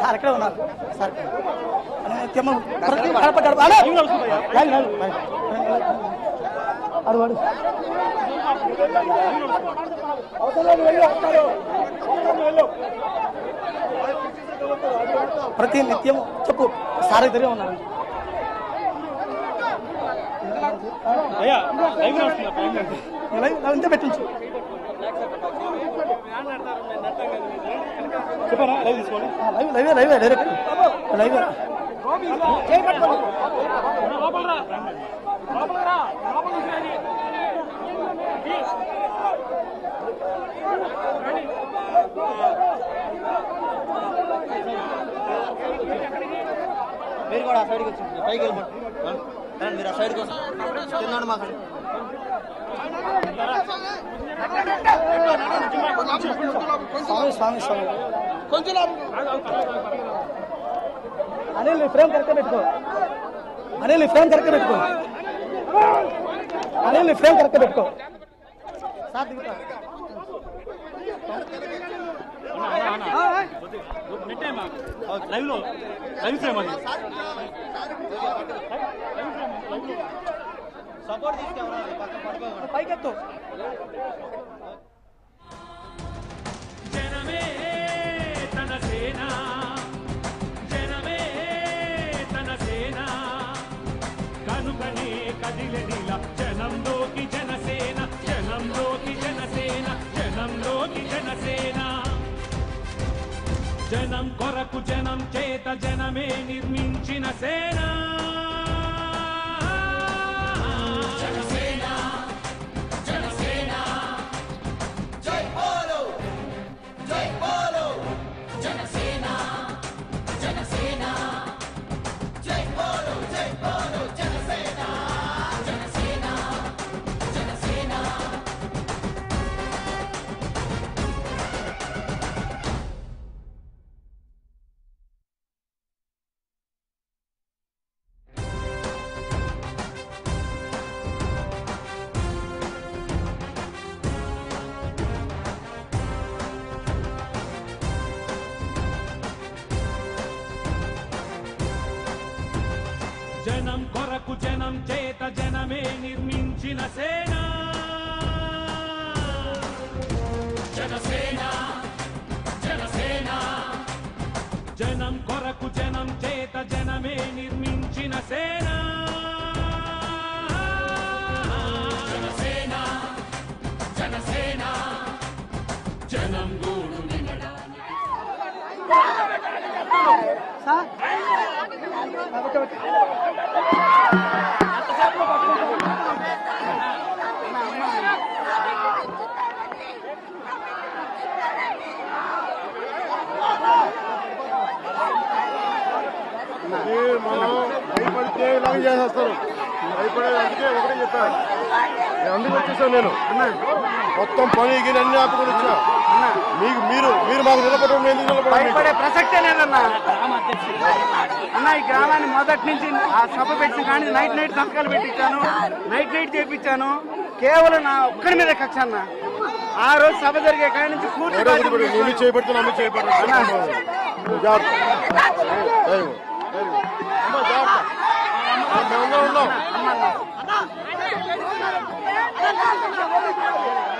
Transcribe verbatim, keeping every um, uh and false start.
سار كده ولا سار انا تمام قلب قلب انا يلا يلا ادو ادو اوتلو يلا اوتلو يلا ప్రతి నిత్యం చెప్పు సార్ ఇదరే ఉన్నారు అయ్యా లైవ్ వస్తున్నా లైవ్ లైవ్ నా ఇంత పెట్టించు చెప్పరా లైవ్ తీసుకోండి live live live direct live జై పట్టుకో లోపలరా లోపలరా లోపల చూసేది మీరు కూడా ఆ సైడ్కి వచ్చి పైకి వెళ్ళిపోండి రండి మీరు ఆ సైడ్కి వచ్చి తిన్నాడు మాకండి స్వామి స్వామి స్వామి కొంచెం అనిల్ ఫ్రేమ్ కరెక్ట్ పెట్టుకో అనిల్ ఫ్రేమ్ కరెక్ట్ పెట్టుకో అనిల్ ఫ్రేమ్ కరెక్ట్ పెట్టుకో సార్ దిగుతా లైవ్ లో లైవ్ ఫ్రేమ్ అది సపోర్ట్ తీసుకెవరాలి పక్క పడుకో పైకెత్తు జనమే తన సేనా జనమే తన సేనా కనుకనే కదిలెనిల జనంలోకి జనసేన జనంలోకి జనసేన జనంలోకి జనసేన జనం కొరకు జనం చేత జనమే నిర్మించిన సేనా జనసేన జనసేన జై బోలో జై బోలో జనసేన జనసేన జై బోలో జై బోలో జనసేన జనసేన జనసేన జనం కొరకు జనం చేత జనమే నిర్మించిన సేన జనసేన జనసేన జనం కొరకు జనం చేత జనమే నిర్మించిన సేన జనసేన జనసేన జనం గూడు భయపడితే ఇలా చేసేస్తారు భయపడేది అందుకే ఒకటే చెప్పాను అందుకు వచ్చేసాను నేను మొత్తం పని అన్ని ఆపుకొని వచ్చా మీకు మీరు మీరు మాకు నిలబడడం భయపడే ప్రసక్తే లేదన్నా అన్న ఈ గ్రామాన్ని మొదటి నుంచి ఆ సభ పెట్టిన కానీ నైట్ నైట్ సంతకాలు పెట్టించాను నైట్ నైట్ చేపించాను కేవలం నా ఒక్కరి మీద కక్ష అన్న ఆ రోజు సభ జరిగే కాడి నుంచి పూర్తి చేపడుతున్నా చేయబడుతున్నాను No, no, no.